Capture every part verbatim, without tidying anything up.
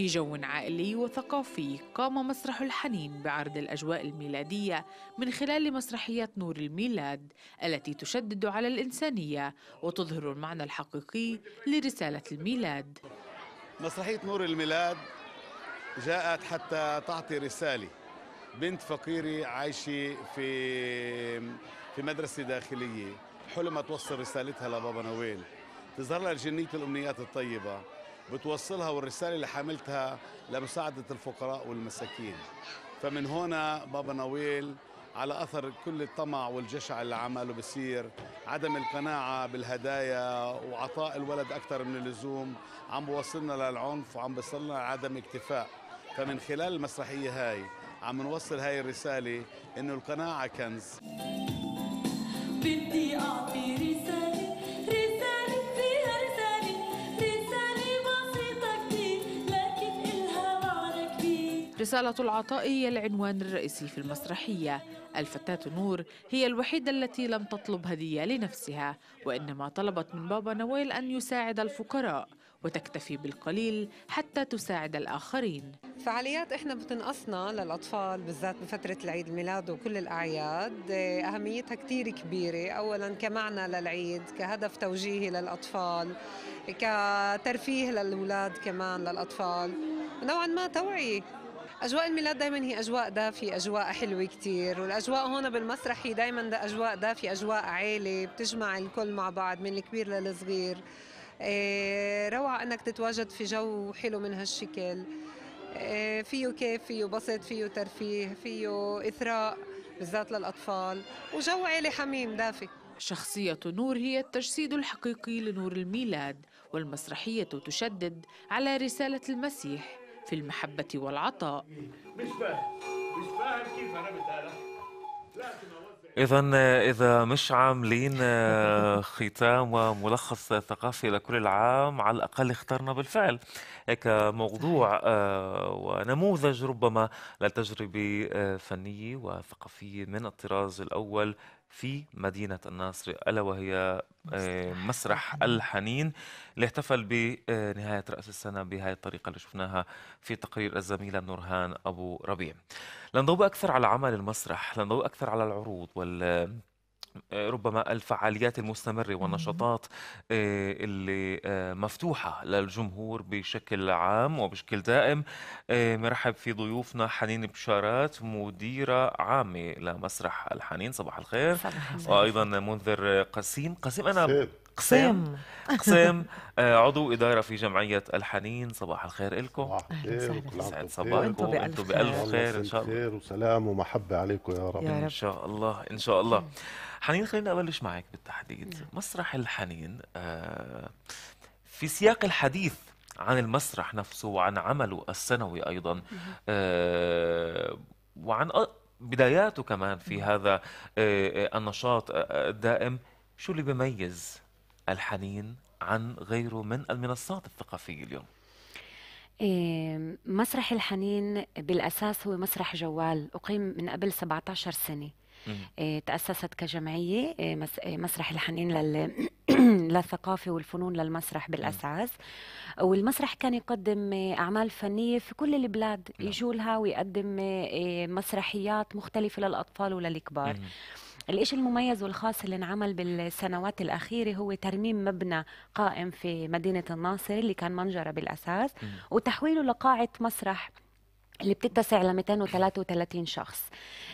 في جو عائلي وثقافي قام مسرح الحنين بعرض الأجواء الميلادية من خلال مسرحية نور الميلاد التي تشدد على الإنسانية وتظهر المعنى الحقيقي لرسالة الميلاد. مسرحية نور الميلاد جاءت حتى تعطي رسالة. بنت فقيرة عايشة في في مدرسة داخلية حلمت توصل رسالتها لبابا نويل، تظهر لها جنية الأمنيات الطيبة بتوصلها والرسالة اللي حملتها لمساعدة الفقراء والمساكين. فمن هنا بابا نويل على أثر كل الطمع والجشع اللي عمله بصير عدم القناعة بالهدايا وعطاء الولد أكثر من اللزوم عم بوصلنا للعنف وعم بوصلنا لعدم اكتفاء. فمن خلال المسرحية هاي عم نوصل هاي الرسالة إنه القناعة كنز. بدي أعطي رسالة، رسالة فيها رسالة، رسالة بسيطة كتير لكن إلها معنى كبير. رسالة العطاء هي العنوان الرئيسي في المسرحية. الفتاة نور هي الوحيدة التي لم تطلب هدية لنفسها، وإنما طلبت من بابا نويل أن يساعد الفقراء وتكتفي بالقليل حتى تساعد الآخرين. فعاليات إحنا بتنقصنا للأطفال بالذات بفترة العيد الميلاد وكل الأعياد، أهميتها كتير كبيرة. أولاً كمعنى للعيد، كهدف توجيهي للأطفال، كترفيه للأولاد كمان للأطفال، نوعاً ما توعية. أجواء الميلاد دائما هي أجواء دافية، أجواء حلوة كتير، والأجواء هنا بالمسرح هي دائما دا أجواء دافية، أجواء عائلة بتجمع الكل مع بعض من الكبير للصغير. روعة أنك تتواجد في جو حلو من هالشكل، فيه كيف، فيه بسط، فيه ترفيه، فيه إثراء بالذات للأطفال، وجو عائلة حميم دافي. شخصية نور هي التجسيد الحقيقي لنور الميلاد، والمسرحية تشدد على رسالة المسيح في المحبة والعطاء. مش فاهم مش فاهم كيف أنا بتقلق. إذا إذا مش عاملين ختام وملخص ثقافي لكل العام، على الأقل اخترنا بالفعل كموضوع ونموذج ربما لتجربة فنية وثقافية من الطراز الأول في مدينة الناصرة، ألا وهي مسرح الحنين اللي احتفل بنهاية رأس السنة بهذه الطريقة اللي شفناها في تقرير الزميلة نورهان أبو ربيع. لنضوي أكثر على عمل المسرح، لنضوي أكثر على العروض وال ربما الفعاليات المستمرة والنشاطات اللي مفتوحة للجمهور بشكل عام وبشكل دائم. مرحب في ضيوفنا حنين بشارات، مديرة عامة لمسرح الحنين، صباح الخير. وأيضا منذر قسيم قسيم أنا قسيم قسيم عضو إدارة في جمعية الحنين، صباح الخير إلكم. يسعد صباحكم، أنتم بألف خير إن شاء الله، خير وسلام ومحبة عليكم يا رب إن شاء الله إن شاء الله. حنين، خلينا أبلش معك بالتحديد. مسرح الحنين في سياق الحديث عن المسرح نفسه وعن عمله السنوي أيضا وعن بداياته كمان في هذا النشاط الدائم، شو اللي بيميز الحنين عن غيره من المنصات الثقافية اليوم؟ مسرح الحنين بالأساس هو مسرح جوال، أقيم من قبل سبعة عشر سنة. تأسست كجمعية مسرح الحنين لل... للثقافة والفنون للمسرح بالأساس، والمسرح كان يقدم أعمال فنية في كل البلاد، يجوا لها ويقدم مسرحيات مختلفة للأطفال وللكبار. الإشي المميز والخاص اللي انعمل بالسنوات الأخيرة هو ترميم مبنى قائم في مدينة الناصرة اللي كان منجرة بالأساس، وتحويله لقاعة مسرح اللي بتتسع ل مئتين وثلاثة وثلاثين شخص.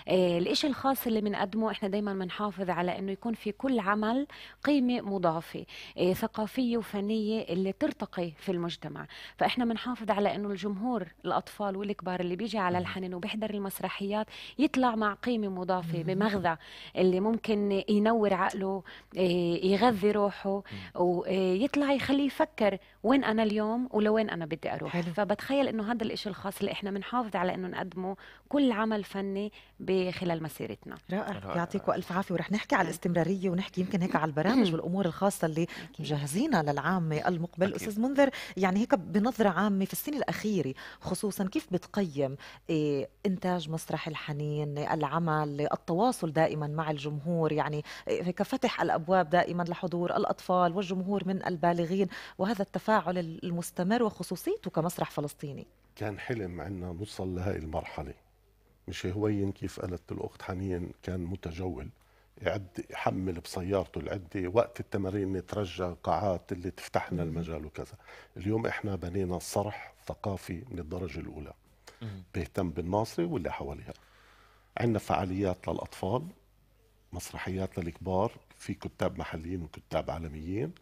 إيه الإشي الخاص اللي بنقدمه، احنا دايما بنحافظ على انه يكون في كل عمل قيمة مضافة إيه ثقافية وفنية اللي ترتقي في المجتمع. فاحنا بنحافظ على انه الجمهور الأطفال والكبار اللي بيجي على الحنين وبيحضر المسرحيات يطلع مع قيمة مضافة بمغذى اللي ممكن ينور عقله، إيه يغذي روحه، ويطلع يخليه يفكر وين أنا اليوم ولوين أنا بدي أروح. فبتخيل انه هذا الإشي الخاص اللي احنا بنحافظ نحافظ على انه نقدمه كل عمل فني بخلال مسيرتنا. رائع، يعطيكم الف عافيه. ورح نحكي على الاستمراريه ونحكي يمكن هيك على البرامج والامور الخاصه اللي مجهزينها للعامه المقبل. استاذ منذر، يعني هيك بنظره عامه في السنه الاخيره خصوصا، كيف بتقيم إيه انتاج مسرح الحنين، العمل، التواصل دائما مع الجمهور، يعني هيك فتح الابواب دائما لحضور الاطفال والجمهور من البالغين، وهذا التفاعل المستمر وخصوصيته كمسرح فلسطيني؟ كان حلم عنا نوصل لهي المرحله. مش هوين كيف قالت الاخت حنين كان متجول، يعد يحمل بسيارته العده وقت التمارين، نترجى قاعات اللي تفتح لنا المجال وكذا. اليوم احنا بنينا صرح ثقافي من الدرجه الاولى بيهتم بالناصري واللي حواليها. عندنا فعاليات للاطفال، مسرحيات للكبار، في كتاب محليين وكتاب عالميين،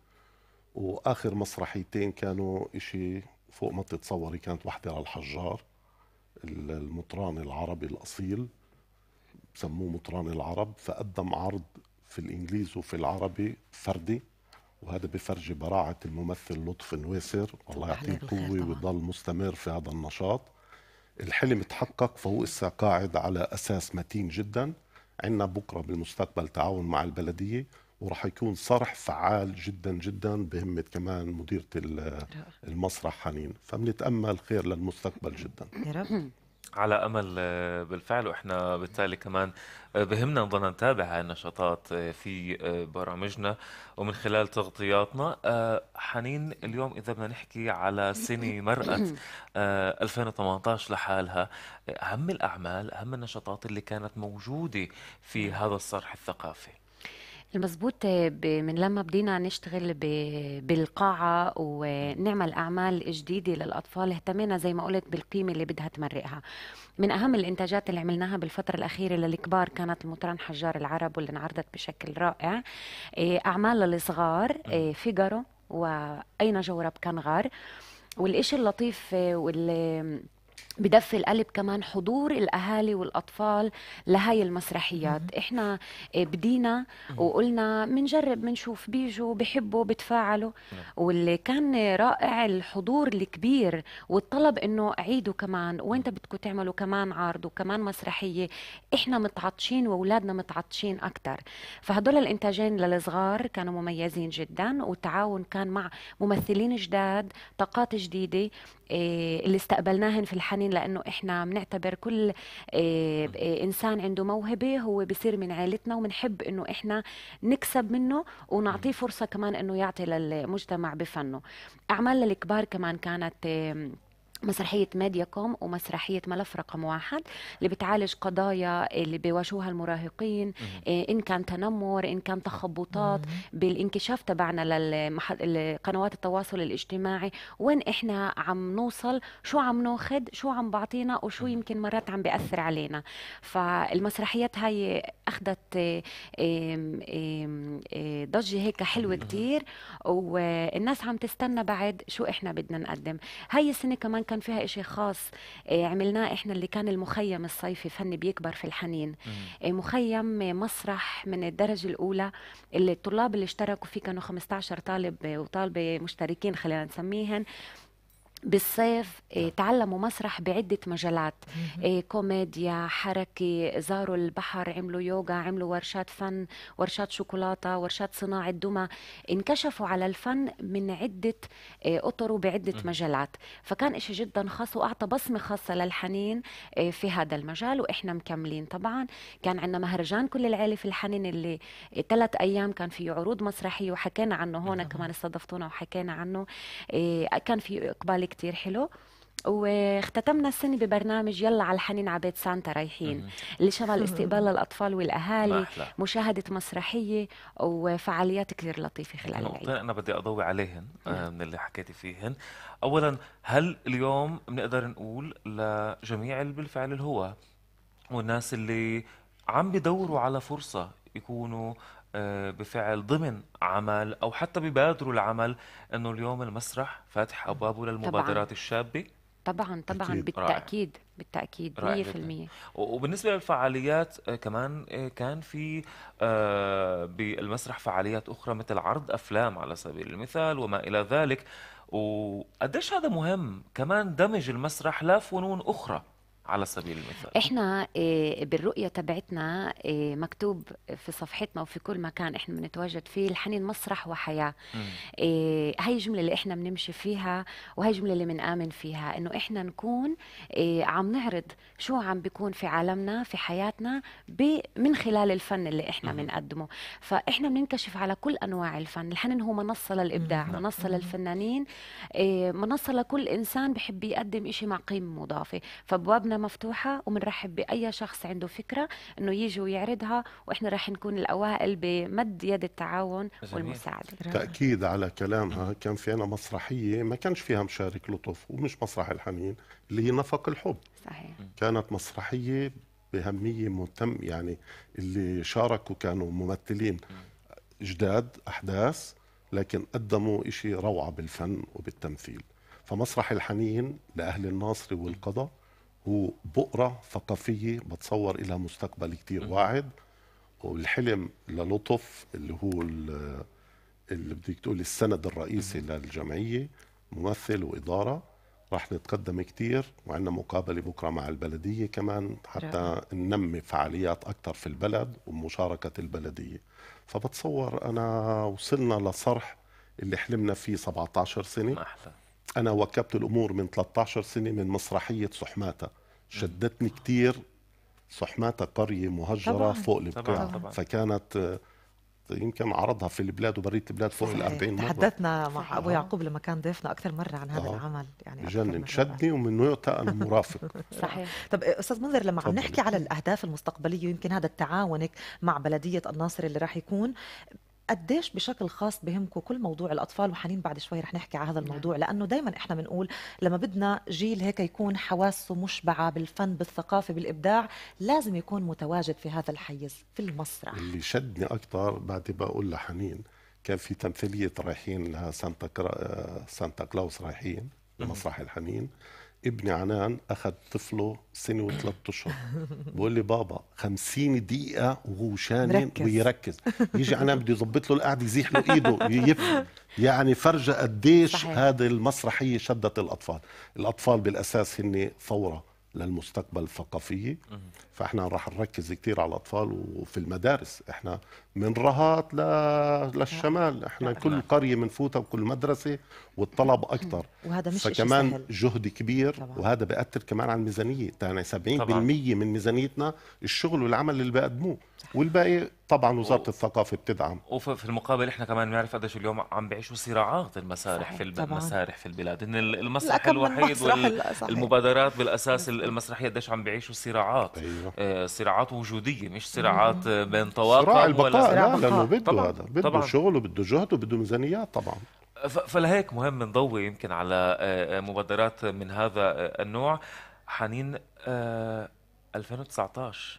واخر مسرحيتين كانوا إشي فوق ما تتصوري. كانت واحدة للحجار، المطران العربي الأصيل، بسموه مطران العرب، فقدم عرض في الإنجليزي وفي العربي فردي، وهذا بفرجي براعة الممثل لطف نويسر، الله يعطيه قوة ويضل مستمر في هذا النشاط. الحلم تحقق، فهو إسا قاعد على أساس متين جدا. عندنا بكرة بالمستقبل تعاون مع البلدية، وراح يكون صرح فعال جدا جدا بهمة كمان مديرة المسرح حنين، فبنتأمل خير للمستقبل جدا يا رب. على أمل بالفعل. وإحنا بالتالي كمان بهمنا نضل نتابع النشاطات في برامجنا ومن خلال تغطياتنا. حنين، اليوم إذا بدنا نحكي على سنة مرأة ألفين وثمانية عشر لحالها، أهم الأعمال، أهم النشاطات اللي كانت موجودة في هذا الصرح الثقافي؟ المزبوط، من لما بدينا نشتغل بالقاعة ونعمل أعمال جديدة للأطفال، اهتمينا زي ما قلت بالقيمة اللي بدها تمرقها. من أهم الإنتاجات اللي عملناها بالفترة الأخيرة للكبار كانت المطران حجار العرب، واللي انعرضت بشكل رائع. أعمال للصغار فيجارو وأين جورب كنغار. والإشي اللطيف واللي بدفي القلب كمان حضور الاهالي والاطفال لهاي المسرحيات. احنا بدينا وقلنا بنجرب بنشوف، بيجوا بحبوا بتفاعلوا، واللي كان رائع الحضور الكبير والطلب انه عيدوا كمان، وانت بدكم تعملوا كمان عرض وكمان مسرحيه، احنا متعطشين واولادنا متعطشين اكثر. فهدول الانتاجين للصغار كانوا مميزين جدا، والتعاون كان مع ممثلين جداد، طاقات جديده اللي استقبلناهن في الحنين، لأنه إحنا بنعتبر كل إنسان عنده موهبة هو بصير من عائلتنا، وبنحب إنه إحنا نكسب منه ونعطيه فرصة كمان إنه يعطي للمجتمع بفنه. أعمال للكبار كمان كانت مسرحية ميدياكوم ومسرحية ملف رقم واحد، اللي بتعالج قضايا اللي بيواجهوها المراهقين، إن كان تنمر، إن كان تخبطات، بالانكشاف تبعنا لقنوات التواصل الاجتماعي، وين إحنا عم نوصل، شو عم ناخد، شو عم بعطينا، وشو يمكن مرات عم بيأثر علينا. فالمسرحيات هاي أخذت ضجة هيك حلوة كتير، والناس عم تستنى بعد شو إحنا بدنا نقدم. هاي السنة كمان كان فيها إشي خاص عملناه إحنا، اللي كان المخيم الصيفي فن بيكبر في الحنين. مخيم مسرح من الدرجة الأولى، اللي الطلاب اللي اشتركوا فيه كانوا خمسة عشر طالب وطالبة مشتركين خلينا نسميهن. بالصيف تعلموا مسرح بعدة مجالات، كوميديا، حركة، زاروا البحر، عملوا يوغا، عملوا ورشات فن، ورشات شوكولاتة، ورشات صناعة دمى. انكشفوا على الفن من عدة أطر وبعدة مجالات، فكان إشي جدا خاص وأعطى بصمة خاصة للحنين في هذا المجال، وإحنا مكملين طبعا. كان عندنا مهرجان كل العيلة في الحنين، اللي ثلاث أيام كان في عروض مسرحية وحكينا عنه هون كمان، استضفتونا وحكينا عنه، كان في إقبال كتير حلو. واختتمنا السنة ببرنامج يلا على الحنين على بيت سانتا رايحين، اللي شمل استقبال الأطفال والأهالي، مشاهدة مسرحية وفعاليات كثير لطيفة خلال العيد. أنا بدي أضوي عليهن من اللي حكيتي فيهن. أولا، هل اليوم بنقدر نقول لجميع اللي بالفعل الهوى والناس اللي عم بدوروا على فرصة يكونوا بفعل ضمن عمل أو حتى ببادروا العمل، أنه اليوم المسرح فاتح أبوابه للمبادرات الشابة؟ طبعا طبعا أكيد. بالتأكيد بالتأكيد مية بالمية. وبالنسبة للفعاليات كمان، كان في بالمسرح فعاليات أخرى مثل عرض أفلام على سبيل المثال وما إلى ذلك. وقديش هذا مهم كمان دمج المسرح لفنون أخرى؟ على سبيل المثال. احنا بالرؤية تبعتنا مكتوب في صفحتنا وفي كل مكان احنا بنتواجد فيه الحنين مسرح وحياة. م. هاي الجملة اللي احنا بنمشي فيها وهي الجملة اللي بنآمن فيها، انه احنا نكون عم نعرض شو عم بيكون في عالمنا في حياتنا من خلال الفن اللي احنا بنقدمه. فاحنا بننكشف على كل انواع الفن. الحنين هو منصة للابداع، م. منصة م. للفنانين، منصة لكل انسان بحب يقدم اشي مع قيمة مضافة. فبوابنا مفتوحة وبنرحب بأي شخص عنده فكرة إنه يجي ويعرضها، وإحنا راح نكون الأوائل بمد يد التعاون والمساعدة. تأكيد على كلامها، كان في أنا مسرحية ما كانش فيها مشارك لطف ومش مسرح الحنين اللي هي نفق الحب. صحيح. كانت مسرحية بأهمية مهتم، يعني اللي شاركوا كانوا ممثلين جداد أحداث، لكن قدموا إشي روعة بالفن وبالتمثيل. فمسرح الحنين لأهل الناصري والقضاء هو بؤرة ثقافية بتصور إلى مستقبل كتير واعد. والحلم للطف اللي هو اللي بدك تقول السند الرئيسي للجمعية، ممثل وإدارة، راح نتقدم كتير، وعندنا مقابلة بكرة مع البلدية كمان حتى ننمي فعاليات أكتر في البلد ومشاركة البلدية. فبتصور أنا وصلنا لصرح اللي حلمنا فيه سبعطعش سنة. أحلى. أنا وكبت الأمور من ثلاثطعش سنة من مسرحية سحماتة. شدتني كتير سحماتة، قرية مهجرة طبعاً فوق البقاع، فكانت يمكن عرضها في البلاد وبرية البلاد فوق الأربعين مرة. تحدثنا مع أبو يعقوب لما كان ضيفنا أكثر مرة عن هذا آه. العمل، يعني جنن، شدني ومن وقتها أنا مرافق. صحيح. طب أستاذ منذر، لما عم نحكي على الأهداف المستقبلية ويمكن هذا التعاونك مع بلدية الناصري اللي راح يكون، قديش بشكل خاص بهمكم كل موضوع الأطفال؟ وحنين بعد شوي رح نحكي على هذا الموضوع، لأنه دايما إحنا بنقول لما بدنا جيل هيك يكون حواسه مشبعة بالفن بالثقافة بالإبداع لازم يكون متواجد في هذا الحيز في المسرح. اللي شدني أكثر بعد بقول لحنين، كان في تمثيلية رايحين لها سانتا كرا... سانتا كلاوس رايحين مسرح الحنين. ابني عنان أخذ طفله سنة وثلاث أشهر بقول لي بابا خمسين دقيقة وهو شانن ويركز. يجي عنان بدي يظبط له القعدة يزيح له إيده يفهم. يعني فرجة قديش هذه المسرحية شدت الأطفال. الأطفال بالأساس هن ثورة للمستقبل الثقافي، فإحنا راح نركز كتير على الأطفال. وفي المدارس إحنا من رهات للشمال، إحنا كل قرية منفوتها وكل مدرسة والطلب أكتر، وهذا مش فكمان سهل. جهد كبير طبعا. وهذا بيأثر كمان على الميزانية، يعني سبعين بالمية طبعا. من ميزانيتنا الشغل والعمل اللي بقدموه، والباقي طبعا وزارة و... الثقافة بتدعم. وفي المقابل احنا كمان بنعرف قديش اليوم عم بيعيشوا صراعات المسارح في المسارح في البلاد. ان المسرح الوحيد والمبادرات وال... بالاساس المسرحية قديش عم بيعيشوا صراعات. أيوة. آه صراعات وجودية، مش صراعات بين طواقم. صراع البقاء، ولا لا لأنه بده هذا بده شغل وبده جهد وبده ميزانيات طبعا. فلهيك مهم نضوي يمكن على مبادرات من هذا النوع. حنين آه ألفين وتسعطعش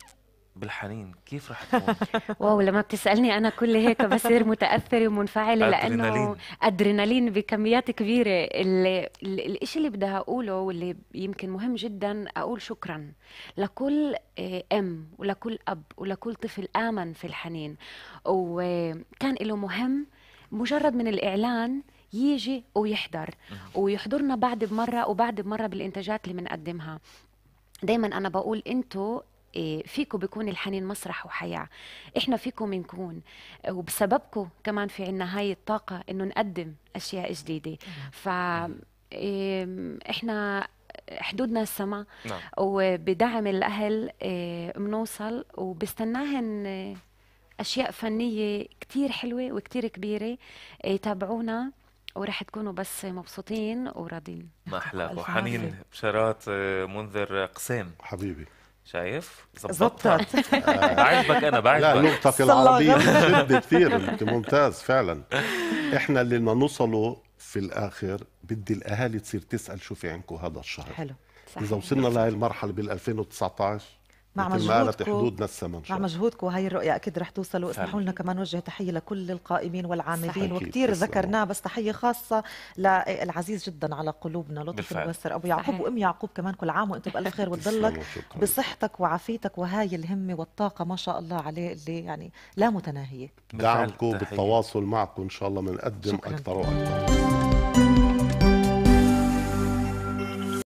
بالحنين كيف رح تكون؟ واو، لما بتسألني أنا كل هيك بصير متأثرة ومنفعلة لأنه أدرينالين بكميات كبيرة. اللي الإشي اللي بدها أقوله واللي يمكن مهم جدا أقول شكرا لكل أم ولكل أب ولكل طفل آمن في الحنين وكان له مهم مجرد من الإعلان يجي ويحضر ويحضرنا بعد بمرة وبعد بمرة بالإنتاجات اللي بنقدمها. دايما أنا بقول أنتو فيكم بيكون الحنين مسرح وحياة، إحنا فيكم بنكون وبسببكم كمان في عنا هاي الطاقة إنه نقدم أشياء جديدة. فإحنا حدودنا السما وبدعم الأهل بنوصل وبستناهن أشياء فنية كتير حلوة وكتير كبيرة. تابعونا ورح تكونوا بس مبسوطين وراضين. ما أحلى. وحنين بشارات منذر قسام حبيبي، شايف زبطت. بعجبك انا بعجبك. لا نقطة العربية جد كثير ممتاز فعلا. احنا اللي ما نوصله في الاخر بدي الاهالي تصير تسال شو في عندكم هذا الشهر. حلو. اذا وصلنا لهي المرحله بال ألفين وتسعطعش مع مجهودكم مع مجهودكم وهي الرؤية أكيد رح توصلوا. اسمحوا لنا كمان نوجه تحية لكل القائمين والعاملين، وكثير ذكرناه، بس تحية خاصة للعزيز جدا على قلوبنا لطف الوسر أبو يعقوب وأم يعقوب. كمان كل عام وأنتم بألف خير، وتضلك بصحتك وعافيتك وهاي الهمة والطاقة ما شاء الله عليه اللي يعني لا متناهية. دعمكم بالتواصل معكم إن شاء الله بنقدم أكثر وأكثر.